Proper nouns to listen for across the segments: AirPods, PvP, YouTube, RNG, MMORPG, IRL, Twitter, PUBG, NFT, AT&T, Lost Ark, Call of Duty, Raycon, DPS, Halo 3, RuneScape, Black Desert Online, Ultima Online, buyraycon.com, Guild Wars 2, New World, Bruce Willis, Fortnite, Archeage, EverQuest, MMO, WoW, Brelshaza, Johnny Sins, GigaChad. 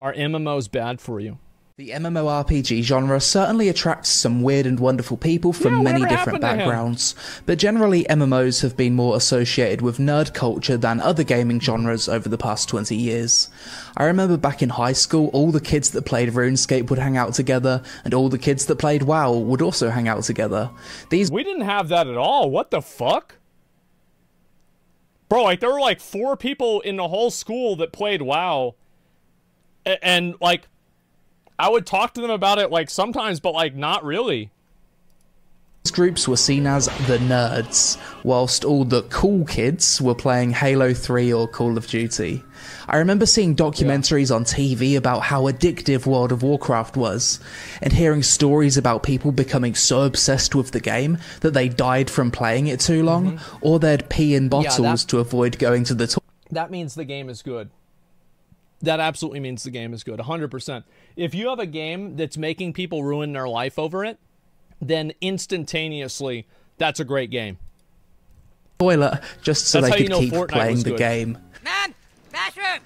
Are MMOs bad for you? The MMORPG genre certainly attracts some weird and wonderful people from many different backgrounds, but generally MMOs have been more associated with nerd culture than other gaming genres over the past 20 years. I remember back in high school, all the kids that played RuneScape would hang out together, and all the kids that played WoW would also hang out together. We didn't have that at all, what the fuck? Bro, like, there were like 4 people in the whole school that played WoW, and like, I would talk to them about it, like, sometimes, but, like, not really. These groups were seen as the nerds, whilst all the cool kids were playing Halo 3 or Call of Duty. I remember seeing documentaries on TV about how addictive World of Warcraft was, and hearing stories about people becoming so obsessed with the game that they died from playing it too long, or they'd pee in bottles to avoid going to the toilet. That means the game is good. That absolutely means the game is good, 100%. If you have a game that's making people ruin their life over it, then instantaneously, that's a great game. Spoiler, just so they could keep playing the game. Man, bathroom!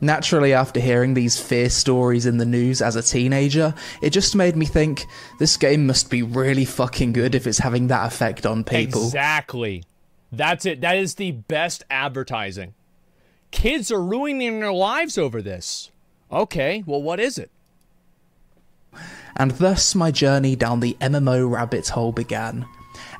Naturally, after hearing these fierce stories in the news as a teenager, it just made me think, this game must be really fucking good if it's having that effect on people. Exactly. That's it. That is the best advertising. Kids are ruining their lives over this. Okay, well, what is it? And thus my journey down the MMO rabbit hole began.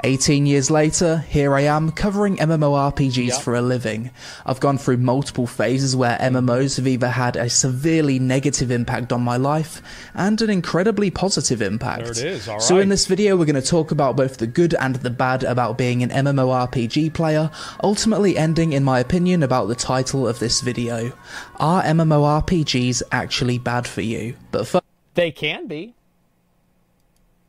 18 years later, here I am covering MMORPGs for a living. I've gone through multiple phases where MMOs have either had a severely negative impact on my life and an incredibly positive impact. There it is, all right. So in this video, we're going to talk about both the good and the bad about being an MMORPG player, ultimately ending in my opinion about the title of this video. Are MMORPGs actually bad for you? But first, they can be.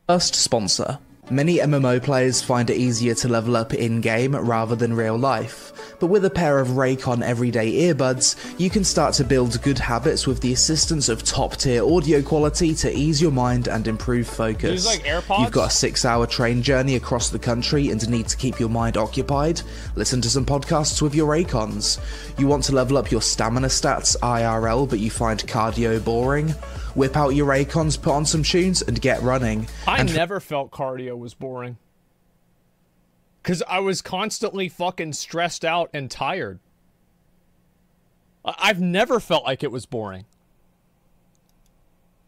First, sponsor. Many MMO players find it easier to level up in-game rather than real life, but with a pair of Raycon everyday earbuds, you can start to build good habits with the assistance of top-tier audio quality to ease your mind and improve focus. Like AirPods? You've got a 6-hour train journey across the country and need to keep your mind occupied? Listen to some podcasts with your Raycons. You want to level up your stamina stats IRL but you find cardio boring? Whip out your Raycons, put on some tunes, and get running. I never felt cardio was boring. Because I was constantly fucking stressed out and tired. I've never felt like it was boring.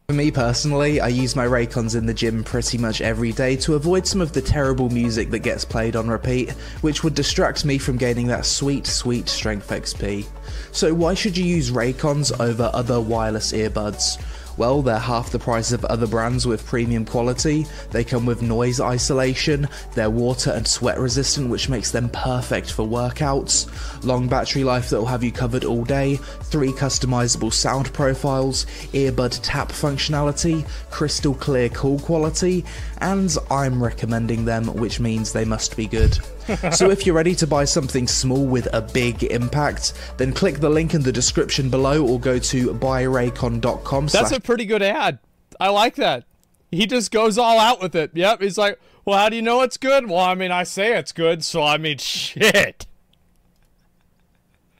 For me personally, I use my Raycons in the gym pretty much every day to avoid some of the terrible music that gets played on repeat, which would distract me from gaining that sweet, sweet strength XP. So why should you use Raycons over other wireless earbuds? Well, they're half the price of other brands with premium quality, they come with noise isolation, they're water and sweat resistant which makes them perfect for workouts, long battery life that will have you covered all day, 3 customizable sound profiles, earbud tap functionality, crystal clear call quality, and I'm recommending them, which means they must be good. So if you're ready to buy something small with a big impact, then click the link in the description below or go to buyraycon.com. That's a pretty good ad. I like that. He just goes all out with it. Yep, he's like, well, how do you know it's good? Well, I mean, I say it's good, so I mean, shit.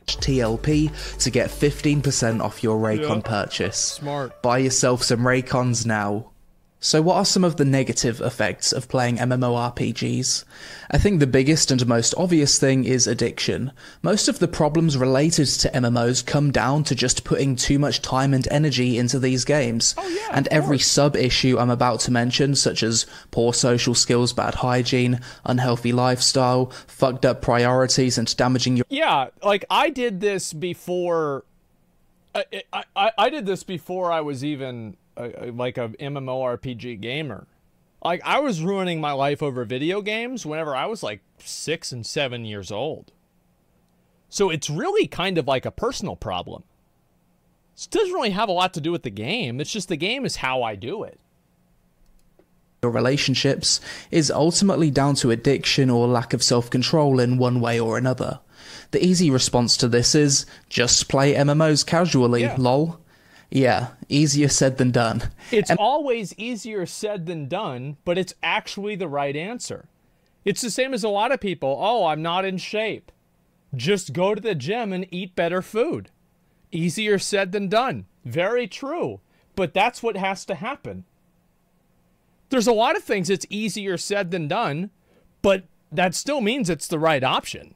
TLP to get 15% off your Raycon purchase. Smart. Buy yourself some Raycons now. So what are some of the negative effects of playing MMORPGs? I think the biggest and most obvious thing is addiction. Most of the problems related to MMOs come down to just putting too much time and energy into these games. And every sub-issue I'm about to mention, such as poor social skills, bad hygiene, unhealthy lifestyle, fucked up priorities, and damaging your... Yeah, like, I did this before... I did this before I was even... like a MMORPG gamer. Like, I was ruining my life over video games whenever I was like 6 and 7 years old. So it's really kind of like a personal problem. It doesn't really have a lot to do with the game. It's just the game is how I do it. Your relationships is ultimately down to addiction or lack of self-control in one way or another. The easy response to this is just play MMOs casually, lol. Yeah, easier said than done. It's always easier said than done, but it's actually the right answer. It's the same as a lot of people. Oh, I'm not in shape. Just go to the gym and eat better food. Easier said than done. Very true. But that's what has to happen. There's a lot of things it's easier said than done, but that still means it's the right option.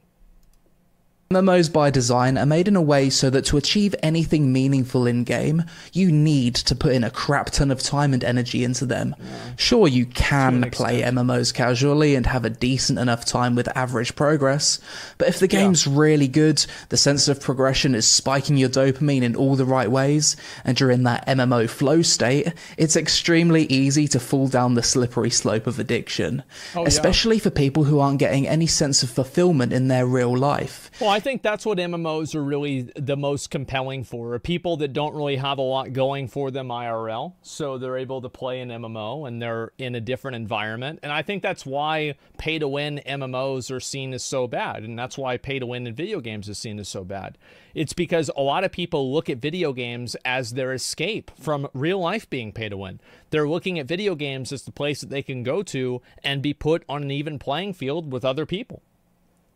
MMOs by design are made in a way so that to achieve anything meaningful in-game, you need to put in a crap ton of time and energy into them. Sure, you can play MMOs casually and have a decent enough time with average progress, but if the game's really good, the sense of progression is spiking your dopamine in all the right ways, and you're in that MMO flow state, it's extremely easy to fall down the slippery slope of addiction, especially for people who aren't getting any sense of fulfillment in their real life. Well, I think that's what MMOs are really the most compelling for, are people that don't really have a lot going for them IRL, so they're able to play an MMO and they're in a different environment. And I think that's why pay-to-win MMOs are seen as so bad, and that's why pay-to-win in video games is seen as so bad. It's because a lot of people look at video games as their escape from real life being pay-to-win. They're looking at video games as the place that they can go to and be put on an even playing field with other people.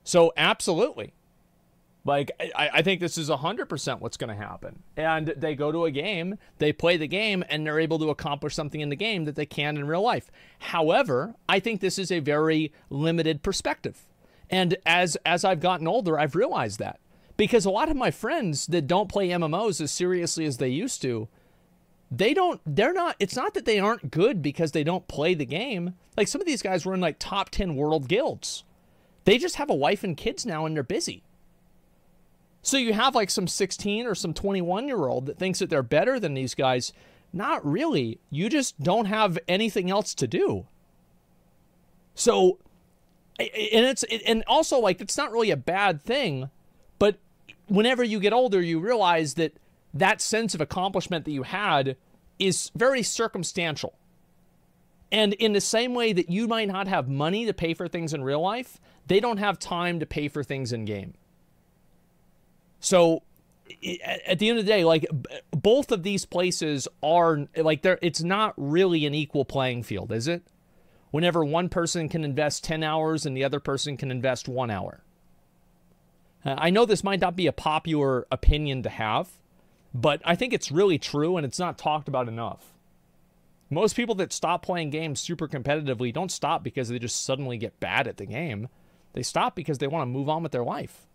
So absolutely. Like, I think this is 100% what's going to happen. And they go to a game, they play the game, and they're able to accomplish something in the game that they can't in real life. However, I think this is a very limited perspective. And as I've gotten older, I've realized that. Because a lot of my friends that don't play MMOs as seriously as they used to, it's not that they aren't good because they don't play the game. Like, some of these guys were in, like, top 10 world guilds. They just have a wife and kids now, and they're busy. So you have like some 16 or some 21-year-old that thinks that they're better than these guys. Not really. You just don't have anything else to do. So, and also, like, it's not really a bad thing, but whenever you get older, you realize that that sense of accomplishment that you had is very circumstantial. And in the same way that you might not have money to pay for things in real life, they don't have time to pay for things in-game. So at the end of the day, like, both of these places are like, it's not really an equal playing field, is it? Whenever one person can invest 10 hours and the other person can invest 1 hour. I know this might not be a popular opinion to have, but I think it's really true and it's not talked about enough. Most people that stop playing games super competitively don't stop because they just suddenly get bad at the game. They stop because they want to move on with their life.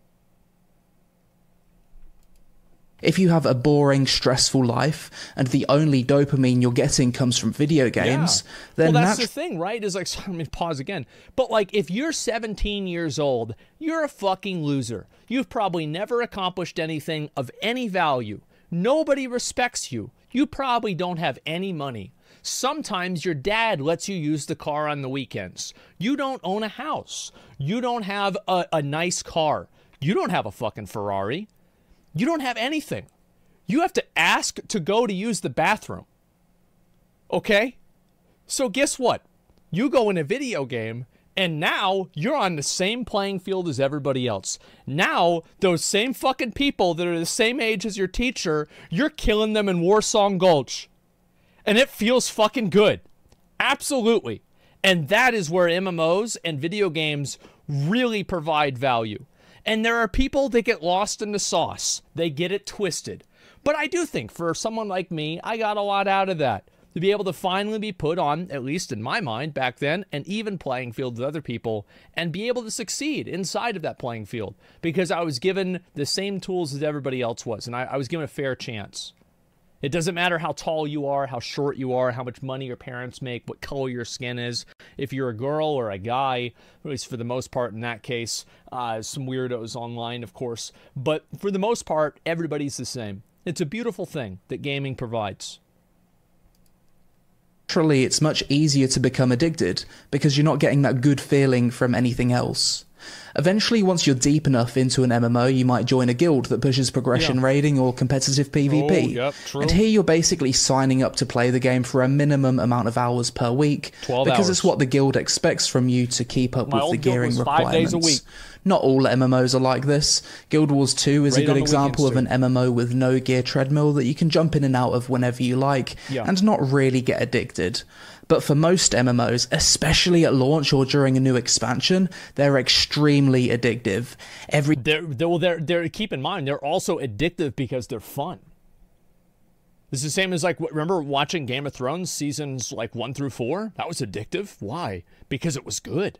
If you have a boring, stressful life and the only dopamine you're getting comes from video games, then well, that's the thing, right? Is like, let me pause again. But like, if you're 17 years old, you're a fucking loser. You've probably never accomplished anything of any value. Nobody respects you. You probably don't have any money. Sometimes your dad lets you use the car on the weekends. You don't own a house. You don't have a nice car. You don't have a fucking Ferrari. You don't have anything. You have to ask to go to use the bathroom. Okay? So guess what? You go in a video game, and now you're on the same playing field as everybody else. Now, those same fucking people that are the same age as your teacher, you're killing them in Warsong Gulch. And it feels fucking good. Absolutely. And that is where MMOs and video games really provide value. And there are people that get lost in the sauce. They get it twisted. But I do think for someone like me, I got a lot out of that. To be able to finally be put on, at least in my mind back then, an even playing field with other people and be able to succeed inside of that playing field. Because I was given the same tools as everybody else was. And I was given a fair chance. It doesn't matter how tall you are, how short you are, how much money your parents make, what color your skin is. If you're a girl or a guy, at least for the most part in that case, some weirdos online, of course. But for the most part, everybody's the same. It's a beautiful thing that gaming provides. Naturally, it's much easier to become addicted because you're not getting that good feeling from anything else. Eventually, once you're deep enough into an MMO, you might join a guild that pushes progression raiding or competitive PvP. And here you're basically signing up to play the game for a minimum amount of hours per week, because it's what the guild expects from you to keep up with the gearing requirements. 5 days a week. Not all MMOs are like this. Guild Wars 2 is a good example of an MMO with no gear treadmill that you can jump in and out of whenever you like and not really get addicted. But for most MMOs, especially at launch or during a new expansion, they're extremely addictive. Keep in mind, they're also addictive because they're fun. It's the same as, like, remember watching Game of Thrones seasons, like, 1 through 4? That was addictive. Why? Because it was good.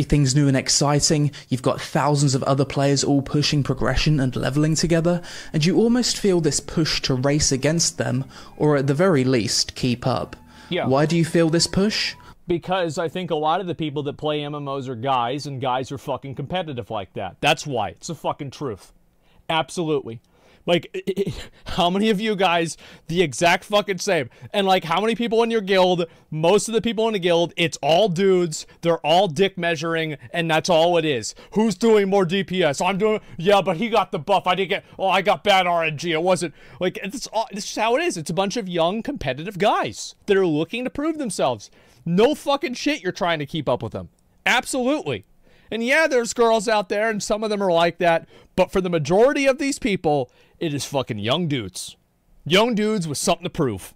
Everything's new and exciting, you've got thousands of other players all pushing progression and leveling together, and you almost feel this push to race against them, or at the very least, keep up. Yeah. Why do you feel this push? Because I think a lot of the people that play MMOs are guys, and guys are fucking competitive like that. That's why. It's the fucking truth. Absolutely. Like, how many of you guys, the exact fucking same? And, like, how many people in your guild, most of the people in the guild, it's all dudes, they're all dick measuring, and that's all it is. Who's doing more DPS? I'm doing, yeah, but he got the buff, I didn't get, oh, I got bad RNG, it wasn't, like, it's all, this is how it is. It's a bunch of young, competitive guys that are looking to prove themselves. No fucking shit you're trying to keep up with them. Absolutely. And yeah, there's girls out there, and some of them are like that, but for the majority of these people, it is fucking young dudes. Young dudes with something to prove.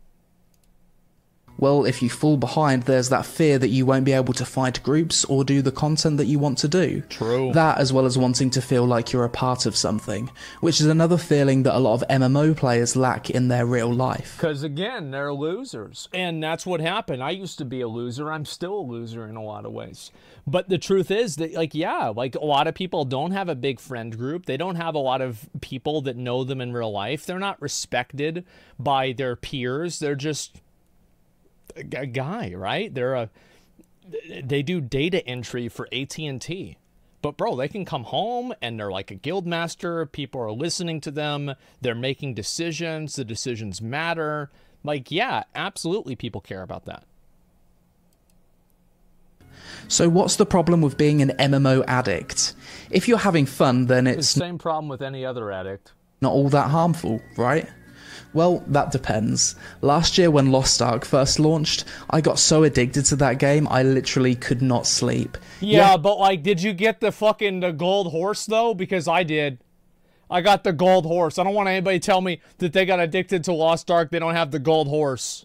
Well, if you fall behind, there's that fear that you won't be able to find groups or do the content that you want to do. True. That, as well as wanting to feel like you're a part of something, which is another feeling that a lot of MMO players lack in their real life. Because, again, they're losers. And that's what happened. I used to be a loser. I'm still a loser in a lot of ways. But the truth is that, like, yeah, like, a lot of people don't have a big friend group. They don't have a lot of people that know them in real life. They're not respected by their peers. They're just a guy, right? They do data entry for AT&T. But, bro, they can come home and they're like a guild master. People are listening to them. They're making decisions. The decisions matter. Like, yeah, absolutely people care about that. So what's the problem with being an MMO addict? If you're having fun, then it's the same problem with any other addict. Not all that harmful, right? Well, that depends. Last year when Lost Ark first launched, I got so addicted to that game, I literally could not sleep. Yeah, but, like, did you get the fucking gold horse, though? Because I did. I got the gold horse. I don't want anybody to tell me that they got addicted to Lost Ark, they don't have the gold horse.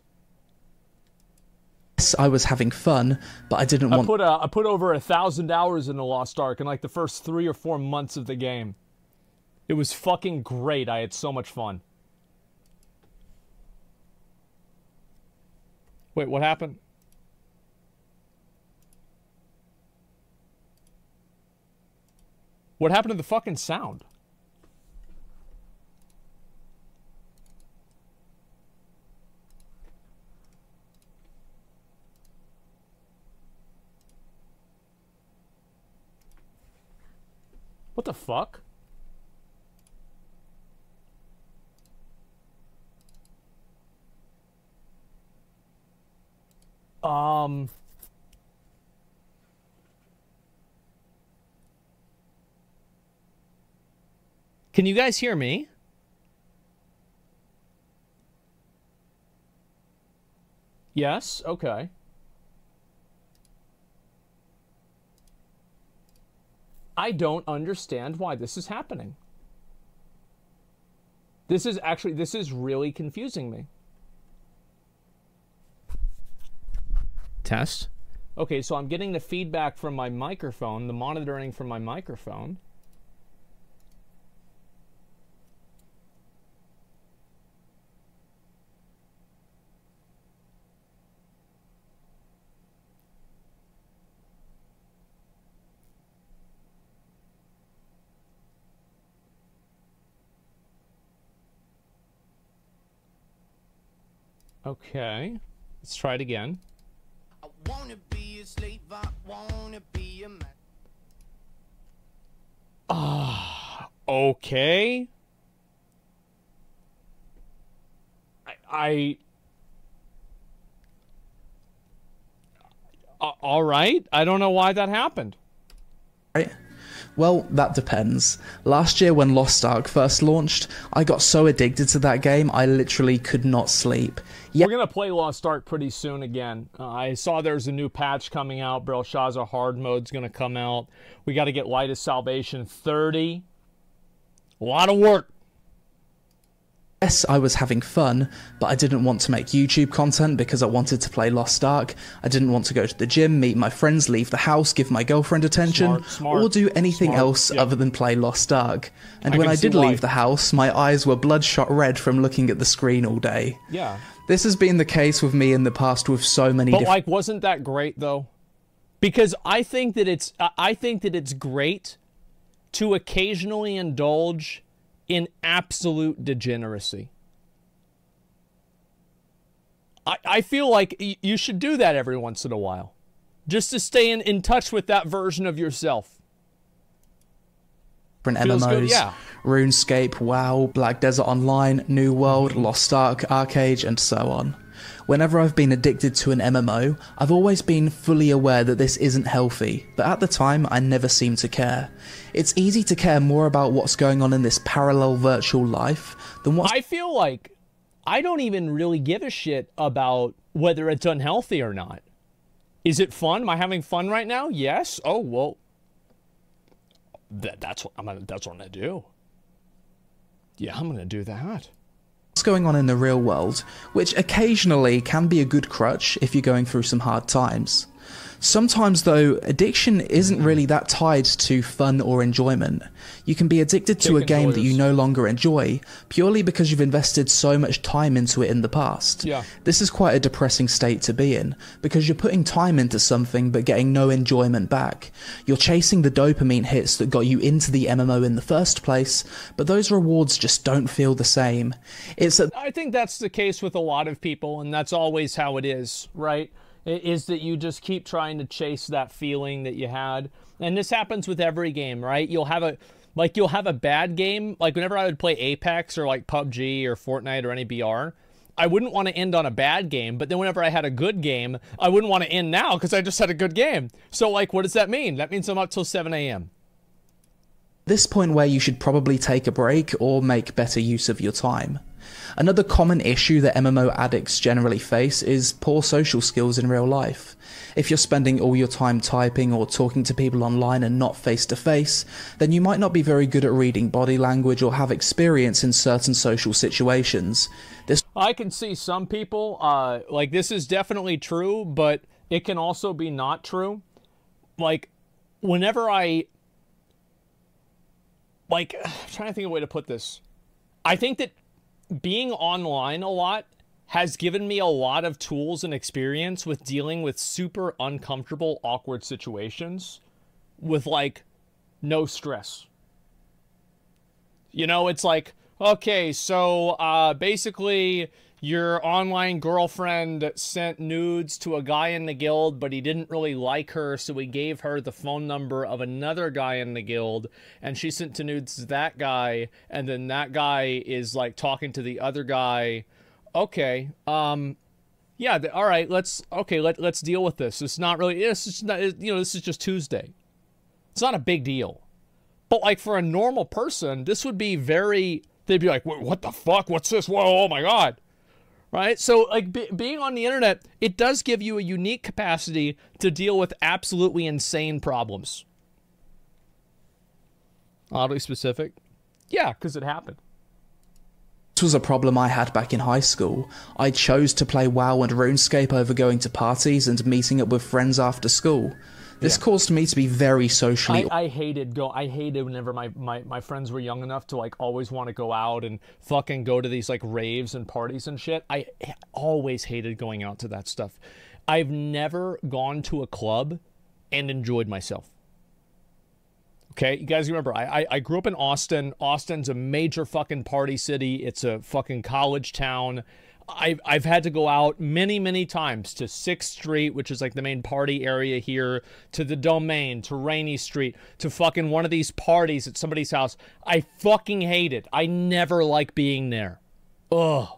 I was having fun, but I didn't want. I put over 1,000 hours into Lost Ark in, like, the first 3 or 4 months of the game. It was fucking great. I had so much fun. Wait, what happened? What happened to the fucking sound? What the fuck? Can you guys hear me? Yes? Okay. I don't understand why this is happening. This is really confusing me. Test. Okay, so I'm getting the feedback from my microphone, the monitoring from my microphone. Okay, let's try it again. I wanna be a slave, I wanna be a man. Okay. All right, I don't know why that happened. Right. Well, that depends. Last year when Lost Ark first launched, I got so addicted to that game, I literally could not sleep. Yeah. We're going to play Lost Ark pretty soon again. I saw there's a new patch coming out. Brelshaza hard mode's going to come out. We got to get Light of Salvation 30. A lot of work. Yes, I was having fun, but I didn't want to make YouTube content because I wanted to play Lost Ark. I didn't want to go to the gym, meet my friends, leave the house, give my girlfriend attention, or do anything else other than play Lost Ark. And when I did leave the house, my eyes were bloodshot red from looking at the screen all day. Yeah. This has been the case with me in the past with so many different... But like, wasn't that great though? Because I think that it's great to occasionally indulge in absolute degeneracy. I feel like you should do that every once in a while, just to stay in touch with that version of yourself. MMOs, good, yeah. RuneScape, WoW, Black Desert Online, New World, Lost Ark, Archeage, and so on. Whenever I've been addicted to an MMO, I've always been fully aware that this isn't healthy, but at the time I never seem to care. It's easy to care more about what's going on in this parallel virtual life than what... I feel like I don't even really give a shit about whether it's unhealthy or not. Is it fun? Am I having fun right now? Yes. Oh, well, that's what I'm gonna do. Yeah, I'm gonna do that. What's going on in the real world, which occasionally can be a good crutch if you're going through some hard times. Sometimes though, addiction isn't really that tied to fun or enjoyment. You can be addicted to a game that you no longer enjoy purely because you've invested so much time into it in the past. Yeah. This is quite a depressing state to be in because you're putting time into something but getting no enjoyment back. You're chasing the dopamine hits that got you into the MMO in the first place, but those rewards just don't feel the same. I think that's the case with a lot of people, and that's always how it is, right? Is that you just keep trying to chase that feeling that you had. And this happens with every game, right? You'll have a bad game. Like whenever I would play Apex or like PUBG or Fortnite or any BR, I wouldn't want to end on a bad game. But then whenever I had a good game, I wouldn't want to end now because I just had a good game. So like, what does that mean? That means I'm up till 7 a.m. This point where you should probably take a break or make better use of your time. Another common issue that MMO addicts generally face is poor social skills in real life. If you're spending all your time typing or talking to people online and not face to face, then you might not be very good at reading body language or have experience in certain social situations. I can see some people, like this is definitely true, but it can also be not true. Like whenever I'm trying to think of a way to put this. I think that being online a lot has given me a lot of tools and experience with dealing with super uncomfortable, awkward situations with like no stress. You know, it's like, okay, so basically your online girlfriend sent nudes to a guy in the guild, but he didn't really like her, so he gave her the phone number of another guy in the guild, and she sent to nudes to that guy, and then that guy is, like, talking to the other guy. Okay, yeah, all right, let's deal with this. It's not really, this is just Tuesday. It's not a big deal. But, like, for a normal person, this would be very, they'd be like, what the fuck? What's this? Whoa, oh my God. Right? So like being on the internet, it does give you a unique capacity to deal with absolutely insane problems. Oddly specific. Yeah, because it happened. This was a problem I had back in high school. I chose to play WoW and RuneScape over going to parties and meeting up with friends after school. This caused me to be very socially... I hated whenever my friends were young enough to like always want to go out and fucking go to these like raves and parties and shit. I always hated going out to that stuff. I've never gone to a club and enjoyed myself. Okay, you guys remember, I grew up in Austin. Austin's a major fucking party city. It's a fucking college town. I've had to go out many, many times to 6th Street, which is like the main party area here, to the Domain, to Rainey Street, to fucking one of these parties at somebody's house. I fucking hate it. I never like being there. Ugh.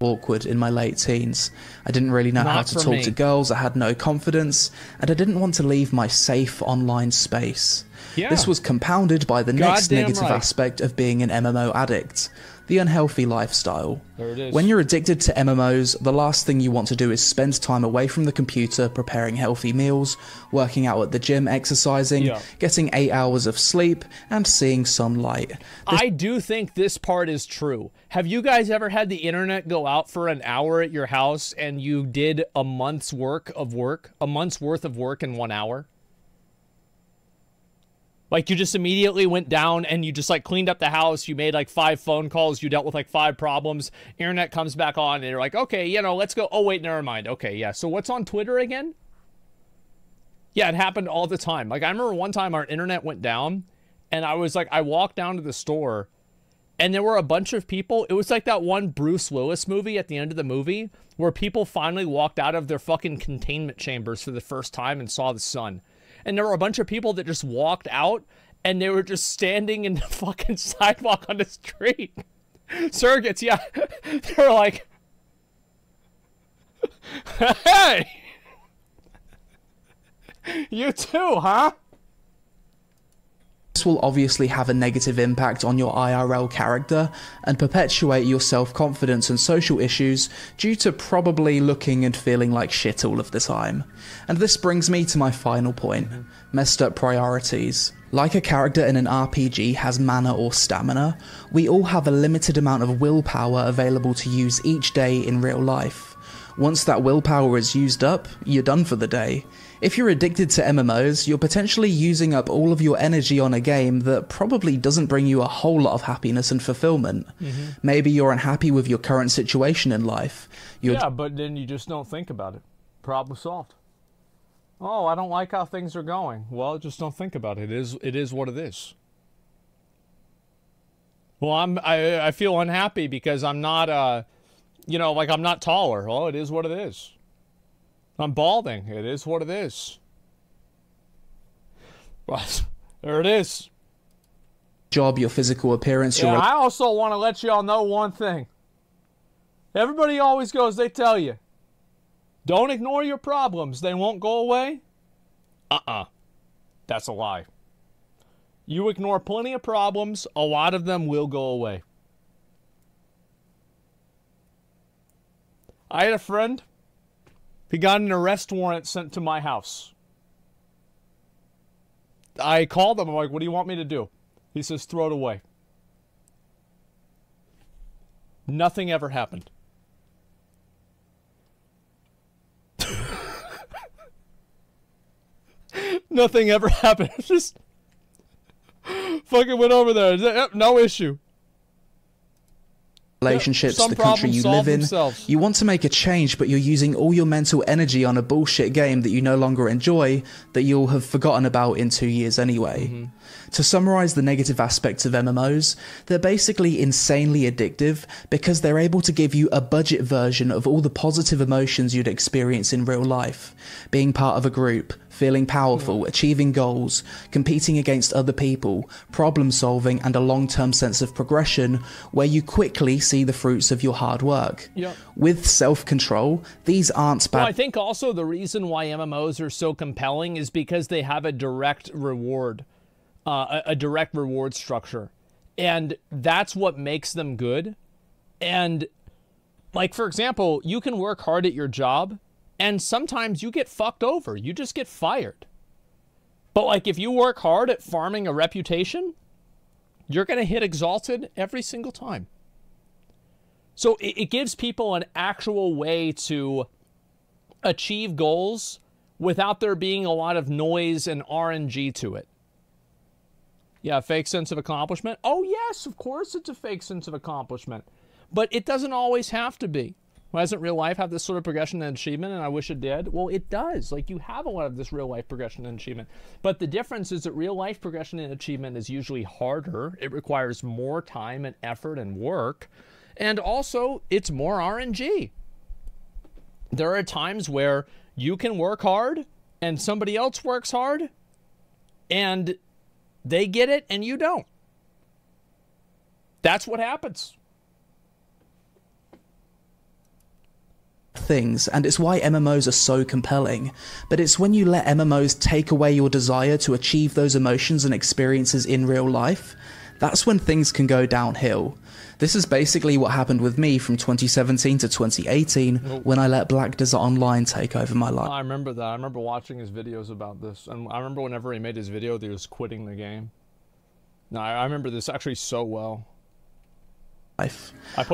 Awkward in my late teens. I didn't really know how to talk to girls. I had no confidence, and I didn't want to leave my safe online space. Yeah. This was compounded by the next negative aspect of being an MMO addict. the unhealthy lifestyle. There it is. When you're addicted to MMOs, the last thing you want to do is spend time away from the computer preparing healthy meals, working out at the gym, exercising, getting 8 hours of sleep, and seeing some light. I do think this part is true. Have you guys ever had the internet go out for an hour at your house and you did a month's work of work, a month's worth of work in 1 hour? Like, you just immediately went down and you just, like, cleaned up the house. You made, like, 5 phone calls. You dealt with, like, 5 problems. Internet comes back on, and you're like, okay, you know, let's go. Oh, wait, never mind. Okay, yeah. So what's on Twitter again? Yeah, it happened all the time. Like, I remember one time our internet went down, and I was, like, I walked down to the store, and there were a bunch of people. It was like that one Bruce Willis movie at the end of the movie where people finally walked out of their fucking containment chambers for the first time and saw the sun. And there were a bunch of people that just walked out and they were just standing in the fucking sidewalk on the street. Surrogates, yeah. They were like, hey! You too, huh? This will obviously have a negative impact on your IRL character and perpetuate your self-confidence and social issues due to probably looking and feeling like shit all of the time. And this brings me to my final point, messed up priorities. Like a character in an RPG has mana or stamina, we all have a limited amount of willpower available to use each day in real life. Once that willpower is used up, you're done for the day. If you're addicted to MMOs, you're potentially using up all of your energy on a game that probably doesn't bring you a whole lot of happiness and fulfillment. Maybe you're unhappy with your current situation in life. Yeah, but then you just don't think about it. Problem solved. Oh, I don't like how things are going. Well, just don't think about it. It is what it is. Well, I feel unhappy because I'm not, you know, like, I'm not taller. Well, it is what it is. I'm balding. It is what it is. Well, there it is. Job, your physical appearance. Yeah, I also want to let you all know one thing. Everybody always goes, they tell you, don't ignore your problems. They won't go away. That's a lie. You ignore plenty of problems. A lot of them will go away. I had a friend. He got an arrest warrant sent to my house. I called him. I'm like, what do you want me to do? He says, throw it away. Nothing ever happened. Nothing ever happened. Just fucking went over there. No issue. Relationships, the country you live in. You want to make a change, but you're using all your mental energy on a bullshit game that you no longer enjoy, that you'll have forgotten about in 2 years anyway. To summarize the negative aspects of MMOs, they're basically insanely addictive because they're able to give you a budget version of all the positive emotions you'd experience in real life. Being part of a group, feeling powerful, achieving goals, competing against other people, problem solving, and a long-term sense of progression where you quickly see the fruits of your hard work. With self-control, these aren't bad. Well, I think also the reason why MMOs are so compelling is because they have a direct reward, a direct reward structure. And that's what makes them good. And, like, for example, you can work hard at your job, and sometimes you get fucked over. You just get fired. But, like, if you work hard at farming a reputation, you're going to hit exalted every single time. So it gives people an actual way to achieve goals without there being a lot of noise and RNG to it. Yeah, fake sense of accomplishment. Oh, yes, of course it's a fake sense of accomplishment. But it doesn't always have to be. Well, doesn't real life have this sort of progression and achievement? And I wish it did. Well, it does. Like, you have a lot of this real life progression and achievement. But the difference is that real life progression and achievement is usually harder. It requires more time and effort and work. And also, it's more RNG. There are times where you can work hard and somebody else works hard and they get it and you don't. That's what happens. Things, and it's why MMOs are so compelling. But it's when you let MMOs take away your desire to achieve those emotions and experiences in real life that's when things can go downhill. This is basically what happened with me from 2017 to 2018 when I let Black Desert Online take over my life. I remember that. I remember watching his videos about this. And I remember whenever he made his video, he was quitting the game. No, I remember this actually so well. I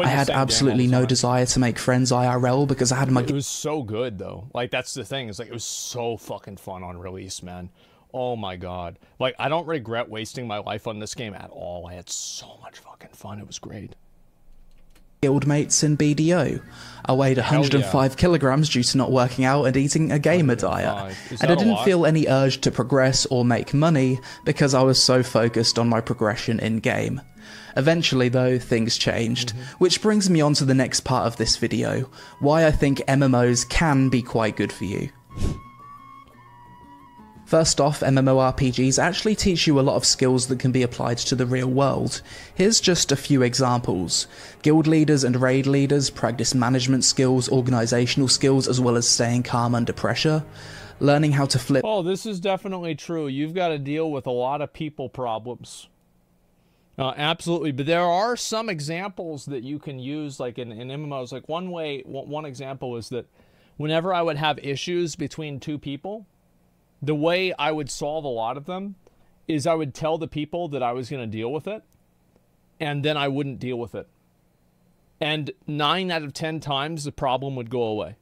had absolutely no desire to make friends IRL because I had my... It was so good, though. Like, that's the thing. It's like, it was so fucking fun on release, man. Oh my god. Like, I don't regret wasting my life on this game at all. I had so much fucking fun. It was great. Guild mates in BDO. I weighed 105 kilograms due to not working out and eating a gamer diet. And I didn't feel any urge to progress or make money because I was so focused on my progression in game. Eventually, though, things changed, which brings me on to the next part of this video, why I think MMOs can be quite good for you. First off, MMORPGs actually teach you a lot of skills that can be applied to the real world. Here's just a few examples. Guild leaders and raid leaders practice management skills, organizational skills, as well as staying calm under pressure. Learning how to flip... Oh, this is definitely true. You've got to deal with a lot of people problems. Absolutely, but there are some examples that you can use, like in MMOs. Like one example is that whenever I would have issues between two people, the way I would solve a lot of them is I would tell the people that I was going to deal with it, and then I wouldn't deal with it. And 9 out of 10 times, the problem would go away.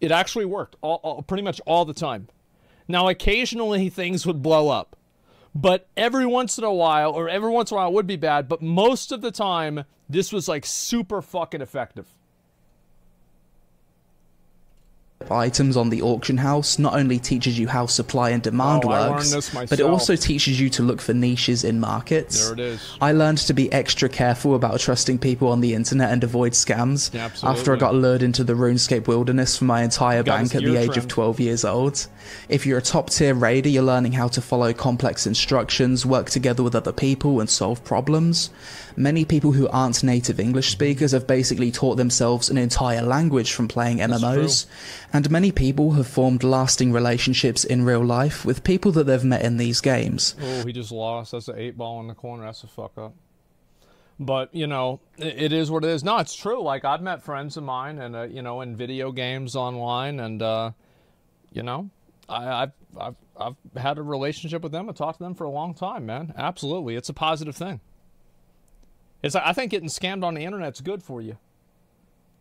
It actually worked pretty much all the time. Now, occasionally things would blow up, but every once in a while would be bad, but most of the time, this was like super fucking effective. Items on the auction house not only teaches you how supply and demand works, but it also teaches you to look for niches in markets. There it is. I learned to be extra careful about trusting people on the internet and avoid scams after I got lured into the RuneScape wilderness for my entire bank at the age of 12 years old. If you're a top tier raider, you're learning how to follow complex instructions, work together with other people, and solve problems. Many people who aren't native English speakers have basically taught themselves an entire language from playing MMOs. And many people have formed lasting relationships in real life with people that they've met in these games. Oh, he just lost. That's an 8-ball in the corner. That's a fuck up. But, you know, it is what it is. No, it's true. Like, I've met friends of mine and, you know, in video games online. And, you know, I've had a relationship with them. I've talked to them for a long time, man. Absolutely. It's a positive thing. It's like, I think getting scammed on the internet's good for you.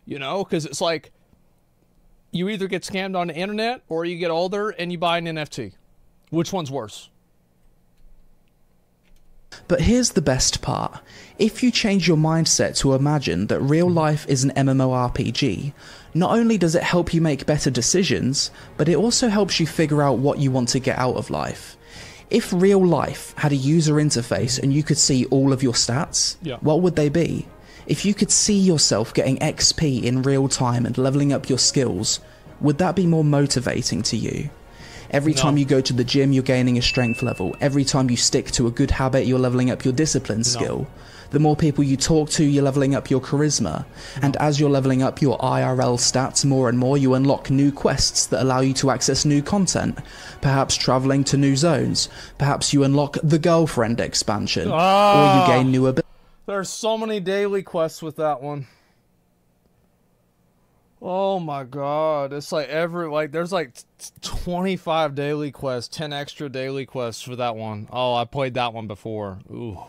You know, because it's like... You either get scammed on the internet or you get older and you buy an NFT. Which one's worse? But here's the best part. If you change your mindset to imagine that real life is an MMORPG, not only does it help you make better decisions, but it also helps you figure out what you want to get out of life. If real life had a user interface and you could see all of your stats, what would they be? If you could see yourself getting XP in real time and leveling up your skills, would that be more motivating to you? Every time you go to the gym, you're gaining a strength level. Every time you stick to a good habit, you're leveling up your discipline skill. The more people you talk to, you're leveling up your charisma. And as you're leveling up your IRL stats more and more, you unlock new quests that allow you to access new content. Perhaps traveling to new zones. Perhaps you unlock the girlfriend expansion. Or you gain new abilities. There are so many daily quests with that one. Oh my god. It's like there's like 25 daily quests, 10 extra daily quests for that one. Oh, I played that one before. Ooh.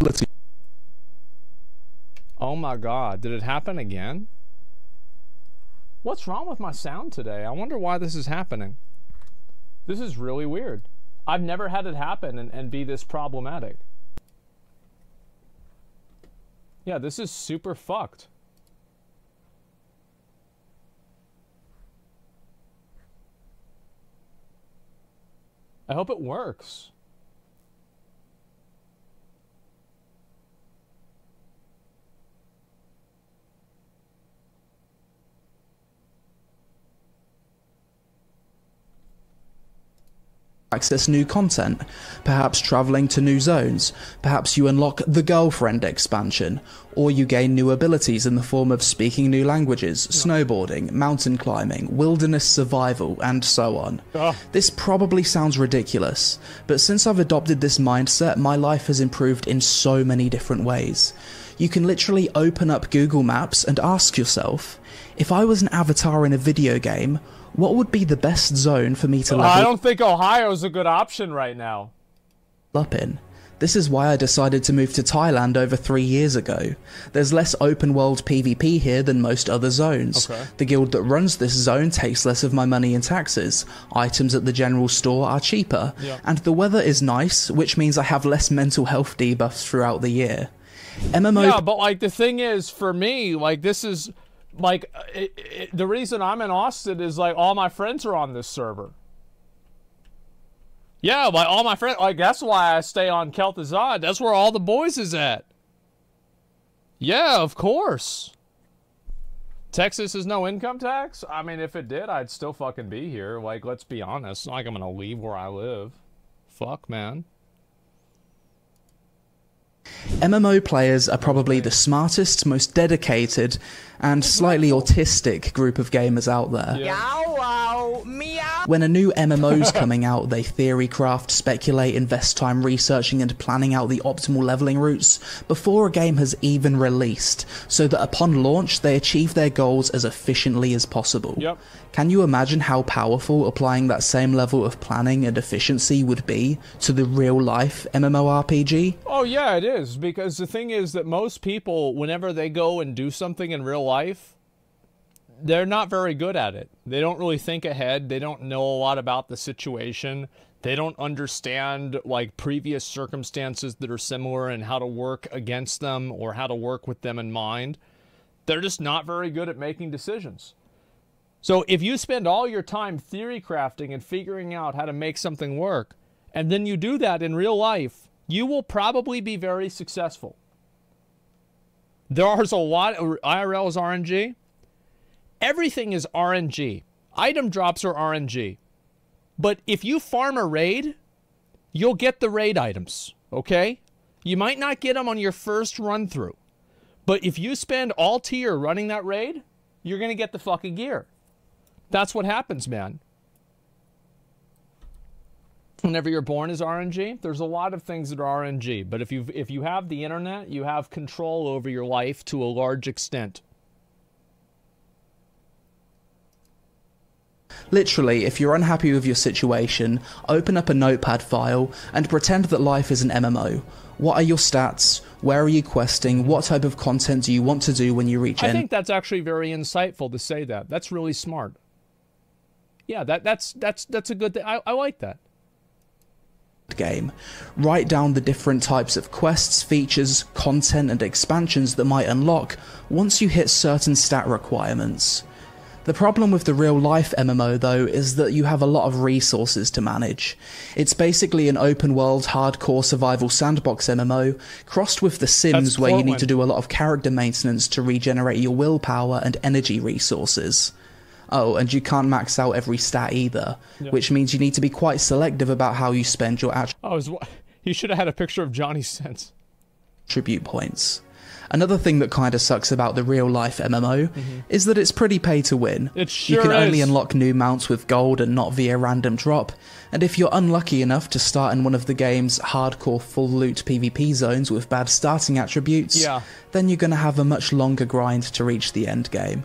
Let's see. Oh my god. Did it happen again? What's wrong with my sound today? I wonder why this is happening. This is really weird. I've never had it happen and be this problematic. Yeah, this is super fucked. I hope it works. access new content, perhaps traveling to new zones, perhaps you unlock the girlfriend expansion, or you gain new abilities in the form of speaking new languages, snowboarding, mountain climbing, wilderness survival, and so on. This probably sounds ridiculous, but since I've adopted this mindset, my life has improved in so many different ways. You can literally open up Google Maps and ask yourself, if I was an avatar in a video game, what would be the best zone for me to level up? I don't think Ohio's a good option right now. This is why I decided to move to Thailand over 3 years ago. There's less open world PvP here than most other zones. The guild that runs this zone takes less of my money in taxes, items at the general store are cheaper, and the weather is nice, which means I have less mental health debuffs throughout the year. Yeah, but like the thing is, for me, like this is... like, the reason I'm in Austin is, like, all my friends are on this server. Yeah, like, all my friends... like, that's why I stay on Kelthazad. That's where all the boys is at. Yeah, of course. Texas has no income tax? I mean, if it did, I'd still fucking be here. Like, let's be honest. It's not like I'm gonna leave where I live. Fuck, man. MMO players are probably the smartest, most dedicated, and slightly autistic group of gamers out there. When a new MMO's coming out, they theory craft, speculate, invest time researching and planning out the optimal leveling routes before a game has even released, so that upon launch they achieve their goals as efficiently as possible. Can you imagine how powerful applying that same level of planning and efficiency would be to the real-life MMORPG? Oh yeah, it is, because the thing is that most people, whenever they go and do something in real life, they're not very good at it. They don't really think ahead. They don't know a lot about the situation. They don't understand like previous circumstances that are similar and how to work against them or how to work with them in mind. They're just not very good at making decisions. So if you spend all your time theory crafting and figuring out how to make something work, and then you do that in real life, you will probably be very successful. There's a lot of IRL is RNG. Everything is RNG. Item drops are RNG. But if you farm a raid, you'll get the raid items, okay? You might not get them on your first run through. But if you spend all tier running that raid, you're going to get the fucking gear. That's what happens, man. Whenever you're born is RNG. There's a lot of things that are RNG, but if you have the internet, you have control over your life to a large extent. Literally, if you're unhappy with your situation, open up a notepad file and pretend that life is an MMO. What are your stats? Where are you questing? What type of content do you want to do when you reach end? I think that's actually very insightful to say that. That's really smart. Yeah, that's a good thing. I like that. Game. Write down the different types of quests, features, content, and expansions that might unlock once you hit certain stat requirements. The problem with the real-life MMO, though, is that you have a lot of resources to manage. It's basically an open-world, hardcore survival sandbox MMO, crossed with The Sims where you need to do a lot of character maintenance to regenerate your willpower and energy resources. Oh, and you can't max out every stat either, which means you need to be quite selective about how you spend your you should have had a picture of Johnny Sins. Attribute points. Another thing that kind of sucks about the real-life MMO is that it's pretty pay to win. You can only unlock new mounts with gold and not via random drop, and if you're unlucky enough to start in one of the game's hardcore full loot PvP zones with bad starting attributes, then you're going to have a much longer grind to reach the end game.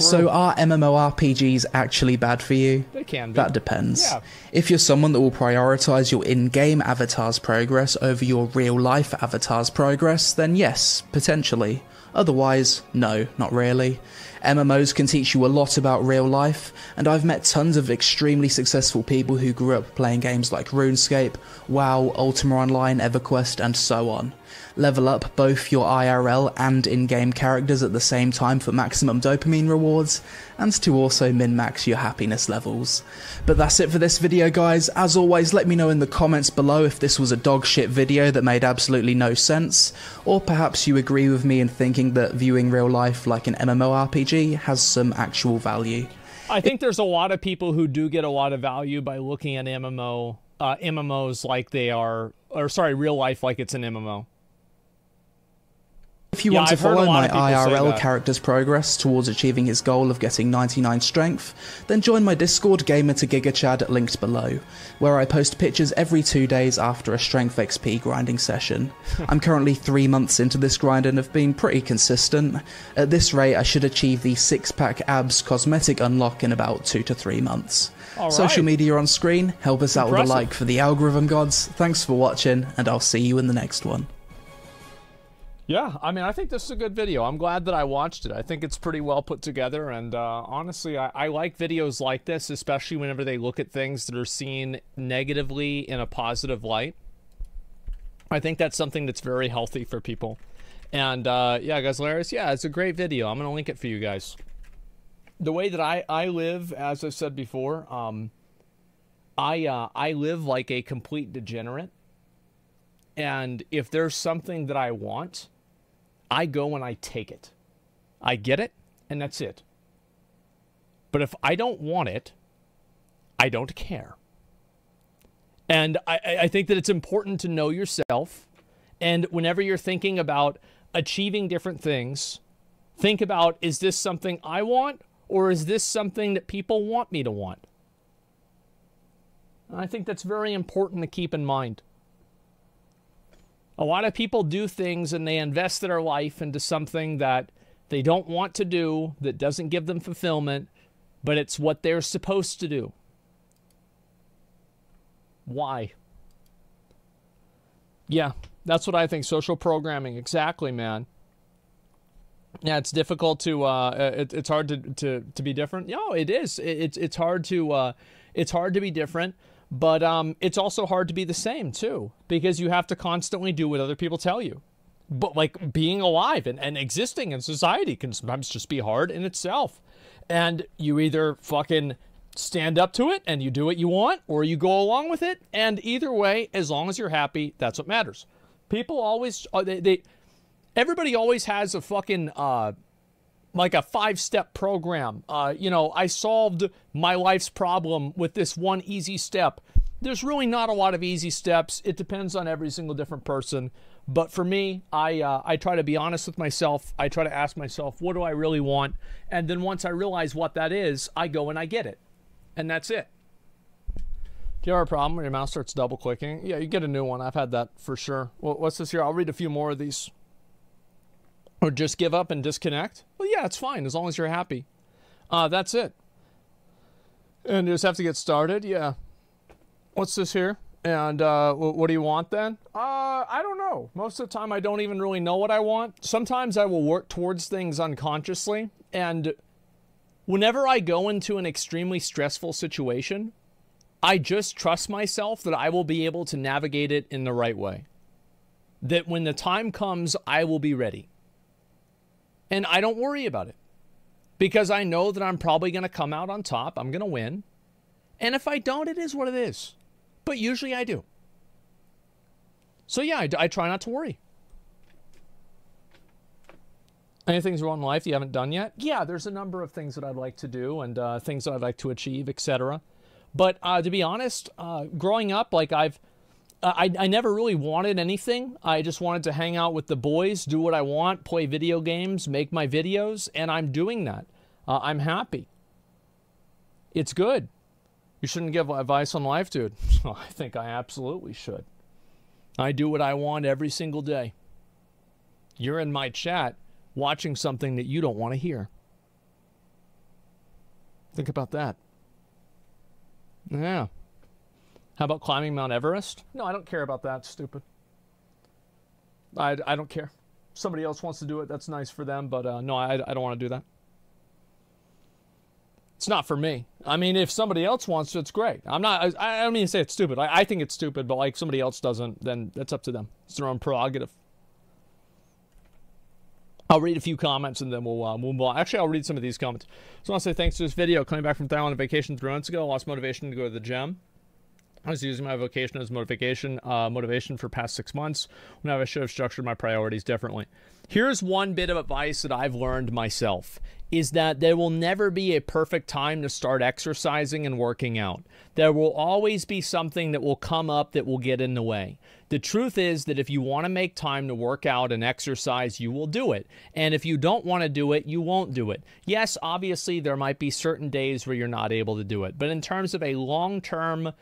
So are MMORPGs actually bad for you? They can be. That depends. If you're someone that will prioritize your in-game avatar's progress over your real-life avatar's progress, then yes, potentially. Otherwise, no, not really. MMOs can teach you a lot about real life, and I've met tons of extremely successful people who grew up playing games like RuneScape, WoW, Ultima Online, EverQuest, and so on. Level up both your IRL and in-game characters at the same time for maximum dopamine rewards, and to also min-max your happiness levels. But that's it for this video, guys. As always, let me know in the comments below if this was a dog shit video that made absolutely no sense, or perhaps you agree with me in thinking that viewing real life like an MMORPG has some actual value. I think there's a lot of people who do get a lot of value by looking at MMO MMOs like they are, or sorry, real life like it's an MMO. If you want to follow my IRL character's progress towards achieving his goal of getting 99 strength, then join my Discord Gamer to GigaChad linked below, where I post pictures every 2 days after a strength XP grinding session. I'm currently 3 months into this grind and have been pretty consistent. At this rate, I should achieve the 6-pack abs cosmetic unlock in about 2 to 3 months. Right. Social media on screen, help us out with a like for the algorithm gods. Thanks for watching, and I'll see you in the next one. Yeah, I mean, I think this is a good video. I'm glad that I watched it. I think it's pretty well put together, and honestly, I like videos like this, especially whenever they look at things that are seen negatively in a positive light. I think that's something that's very healthy for people. And yeah, guys, Larry's, yeah, it's a great video. I'm gonna link it for you guys. The way that I live, as I've said before, I live like a complete degenerate. And if there's something that I want, I go and I take it. I get it, and that's it. But if I don't want it, I don't care. And I think that it's important to know yourself. And whenever you're thinking about achieving different things, think about, is this something I want, or is this something that people want me to want? And I think that's very important to keep in mind. A lot of people do things and they invest their life into something that they don't want to do, that doesn't give them fulfillment, but it's what they're supposed to do. Why? Yeah, that's what I think. Social programming. Exactly, man. Yeah, it's difficult to, it's hard to be different. No, it is. It's hard to be different. But it's also hard to be the same, too, because you have to constantly do what other people tell you. But, like, being alive and existing in society can sometimes just be hard in itself. And you either fucking stand up to it and you do what you want, or you go along with it. And either way, as long as you're happy, that's what matters. People always, everybody always has a fucking, like a 5-step program. You know, I solved my life's problem with this one easy step. There's really not a lot of easy steps. It depends on every single different person. But for me, I try to be honest with myself. I try to ask myself, what do I really want? And then once I realize what that is, I go and I get it. And that's it. Do you have a problem when your mouse starts double clicking? Yeah, you get a new one. I've had that for sure. What's this here? I'll read a few more of these. Or just give up and disconnect? Well, yeah, it's fine as long as you're happy. That's it. And you just have to get started, yeah. What's this here? And what do you want then? I don't know. Most of the time I don't even really know what I want. Sometimes I will work towards things unconsciously. And whenever I go into an extremely stressful situation, I just trust myself that I will be able to navigate it in the right way. That when the time comes, I will be ready. And I don't worry about it because I know that I'm probably going to come out on top. I'm going to win. And if I don't, it is what it is. But usually I do. So yeah, I try not to worry. Anything's wrong in life you haven't done yet? Yeah, there's a number of things that I'd like to do and things that I'd like to achieve, etc. But to be honest, growing up, like I never really wanted anything. I just wanted to hang out with the boys, do what I want, play video games, make my videos, and I'm doing that. I'm happy. It's good. You shouldn't give advice on life, dude. I think I absolutely should. I do what I want every single day. You're in my chat watching something that you don't want to hear. Think about that. Yeah. How about climbing Mount Everest? No, I don't care about that, stupid. I don't care. If somebody else wants to do it, that's nice for them, but no, I don't want to do that. It's not for me. I mean, if somebody else wants to, it's great. I don't mean to say it's stupid. I think it's stupid, but like somebody else doesn't, then that's up to them. It's their own prerogative. I'll read a few comments and then we'll move on. Actually, I'll read some of these comments. So I want to say thanks to this video. Coming back from Thailand on vacation 3 months ago, I lost motivation to go to the gym. I was using my vocation as motivation for past 6 months. Now I should have structured my priorities differently. Here's one bit of advice that I've learned myself, is that there will never be a perfect time to start exercising and working out. There will always be something that will come up that will get in the way. The truth is that if you want to make time to work out and exercise, you will do it. And if you don't want to do it, you won't do it. Yes, obviously, there might be certain days where you're not able to do it. But in terms of a long-term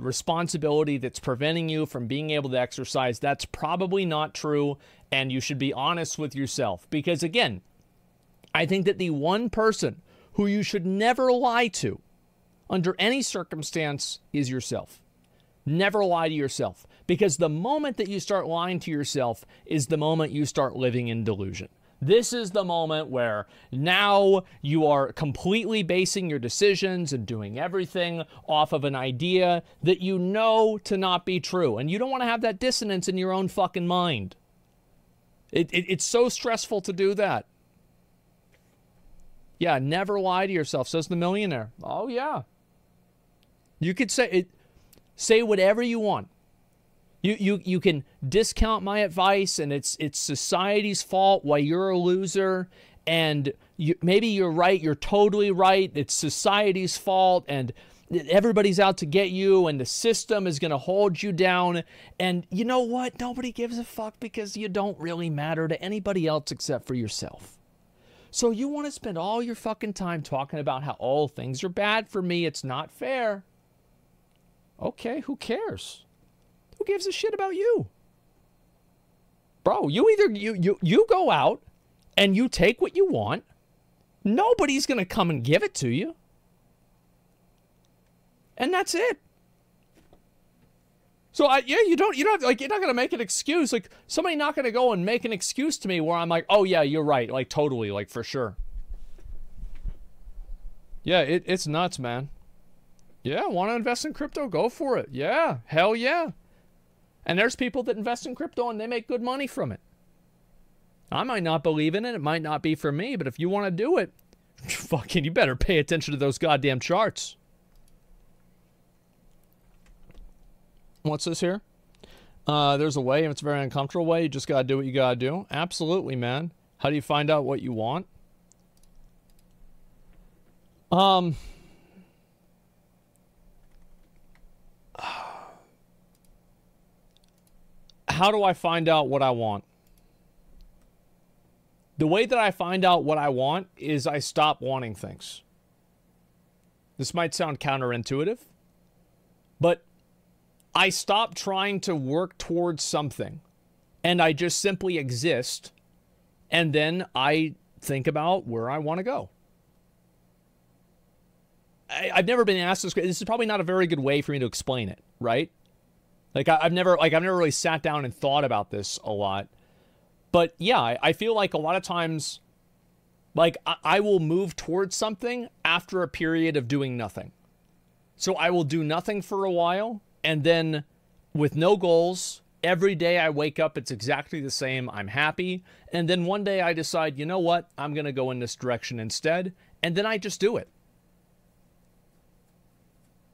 responsibility that's preventing you from being able to exercise, that's probably not true. And you should be honest with yourself. Because again, I think that the one person who you should never lie to under any circumstance is yourself. Never lie to yourself, because the moment that you start lying to yourself is the moment you start living in delusion. This is the moment where now you are completely basing your decisions and doing everything off of an idea that you know to not be true. And you don't want to have that dissonance in your own fucking mind. It's so stressful to do that. Yeah, never lie to yourself, says the millionaire. Oh, yeah. You could say it, say whatever you want. You can discount my advice, and it's society's fault why you're a loser, and maybe you're right, you're totally right, it's society's fault, and everybody's out to get you, and the system is going to hold you down, and you know what? Nobody gives a fuck, because you don't really matter to anybody else except for yourself. So you want to spend all your fucking time talking about how all things are bad for me. It's not fair. Okay, who cares? Who gives a shit about you? Bro, you either you go out and you take what you want. Nobody's going to come and give it to you. And that's it. So you're not gonna make an excuse. Like, somebody not gonna go and make an excuse to me where I'm like, oh yeah, you're right, like totally, like for sure. Yeah, it's nuts, man. Yeah, want to invest in crypto? Go for it. Yeah, hell yeah. And there's people that invest in crypto and they make good money from it. I might not believe in it. It might not be for me, but if you want to do it, fucking, you better pay attention to those goddamn charts. What's this here? There's a way, and it's a very uncomfortable way. You just got to do what you got to do. Absolutely, man. How do you find out what you want? How do I find out what I want? The way that I find out what I want is I stop wanting things. This might sound counterintuitive, but I stop trying to work towards something, and I just simply exist, and then I think about where I want to go. I've never been asked this. This is probably not a very good way for me to explain it, right? Like, I've never really sat down and thought about this a lot. But yeah, I feel like a lot of times, like, I will move towards something after a period of doing nothing. So I will do nothing for a while. And then with no goals, every day I wake up, it's exactly the same. I'm happy. And then one day I decide, you know what? I'm going to go in this direction instead. And then I just do it.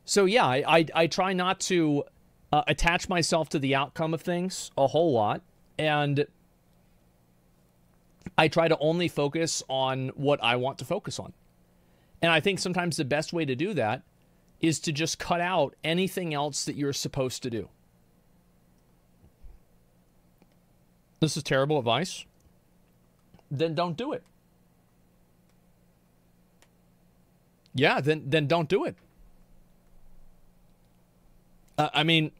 So yeah, I try not to attach myself to the outcome of things a whole lot. And I try to only focus on what I want to focus on. And I think sometimes the best way to do that is to just cut out anything else that you're supposed to do. This is terrible advice. Then don't do it. Yeah, then don't do it. I mean,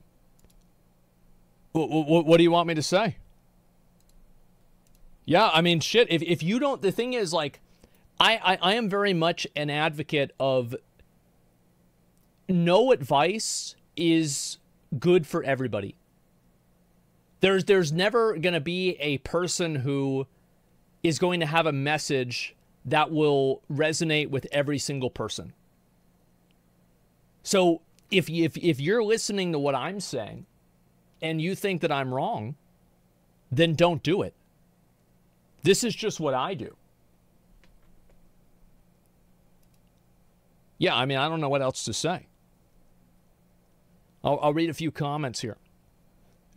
what do you want me to say? Yeah, I mean, shit, if you don't, the thing is, like, I am very much an advocate of no advice is good for everybody. There's never going to be a person who is going to have a message that will resonate with every single person. So if you're listening to what I'm saying and you think that I'm wrong, then don't do it. This is just what I do. Yeah, I mean, I don't know what else to say. I'll read a few comments here.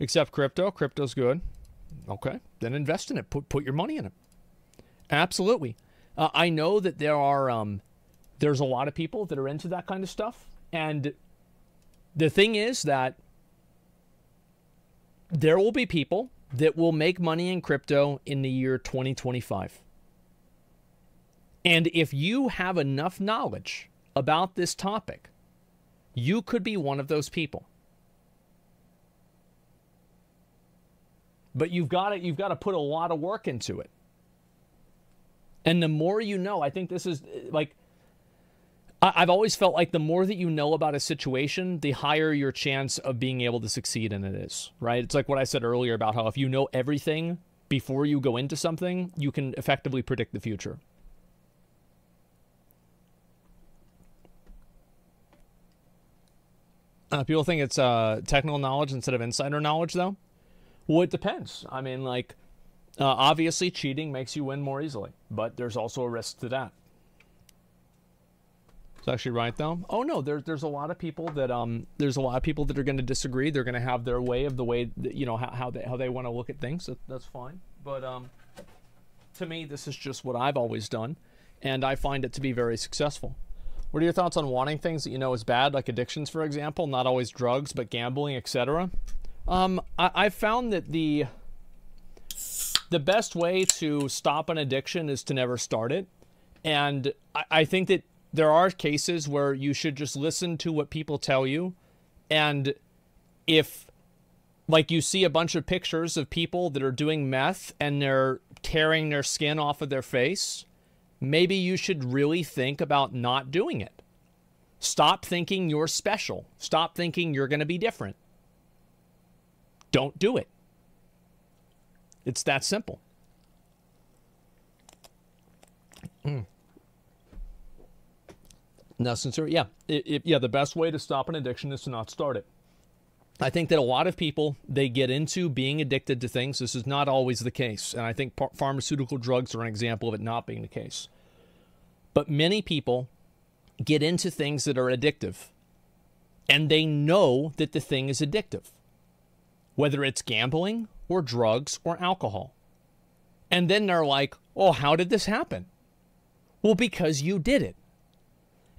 Except crypto. Crypto's good. Okay. Then invest in it. Put your money in it. Absolutely. I know that there are, there's a lot of people that are into that kind of stuff. And the thing is that there will be people that will make money in crypto in the year 2025. And if you have enough knowledge about this topic, you could be one of those people. But you've got to put a lot of work into it. And the more you know, I think this is like, I've always felt like the more that you know about a situation, the higher your chance of being able to succeed in it is, right? It's like what I said earlier about how if you know everything before you go into something, you can effectively predict the future. People think it's technical knowledge instead of insider knowledge, though. Well, it depends. I mean, like, obviously cheating makes you win more easily, but there's also a risk to that. It's actually right, though. Oh no, there's a lot of people that are going to disagree. They're going to have their way of the way that, you know, how they want to look at things. That's fine. But to me, this is just what I've always done, and I find it to be very successful. What are your thoughts on wanting things that you know is bad, like addictions, for example? Not always drugs, but gambling, etc. I've found that the best way to stop an addiction is to never start it. And I think that there are cases where you should just listen to what people tell you. And if, like, you see a bunch of pictures of people that are doing meth and they're tearing their skin off of their face, maybe you should really think about not doing it. Stop thinking you're special. Stop thinking you're going to be different. Don't do it. It's that simple. No, sincerely, yeah. Yeah, the best way to stop an addiction is to not start it. I think that a lot of people, they get into being addicted to things. This is not always the case. And I think pharmaceutical drugs are an example of it not being the case. But many people get into things that are addictive. And they know that the thing is addictive, whether it's gambling or drugs or alcohol. And then they're like, oh, how did this happen? Well, because you did it.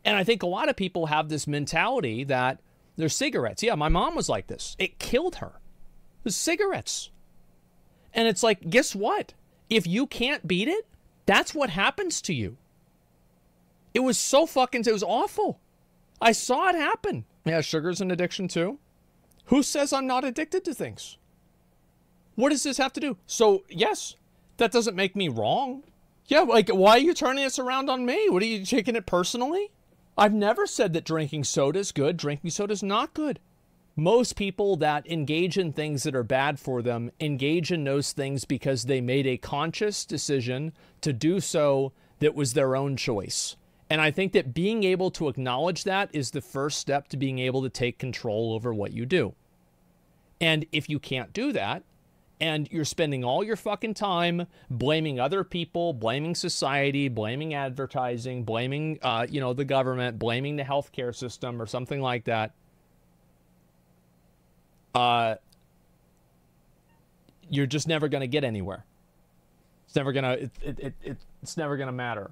And I think a lot of people have this mentality that they're cigarettes. Yeah, my mom was like this. It killed her. It was cigarettes. And it's like, guess what? If you can't beat it, that's what happens to you. It was so fucking, it was awful. I saw it happen. Yeah, sugar's an addiction too. Who says I'm not addicted to things? What does this have to do? So, yes, that doesn't make me wrong. Yeah, like, why are you turning this around on me? What, are you taking it personally? I've never said that drinking soda is good. Drinking soda is not good. Most people that engage in things that are bad for them engage in those things because they made a conscious decision to do so that was their own choice. And I think that being able to acknowledge that is the first step to being able to take control over what you do. And if you can't do that, and you're spending all your fucking time blaming other people, blaming society, blaming advertising, blaming, you know, the government, blaming the healthcare system or something like that. You're just never going to get anywhere. It's never going to matter.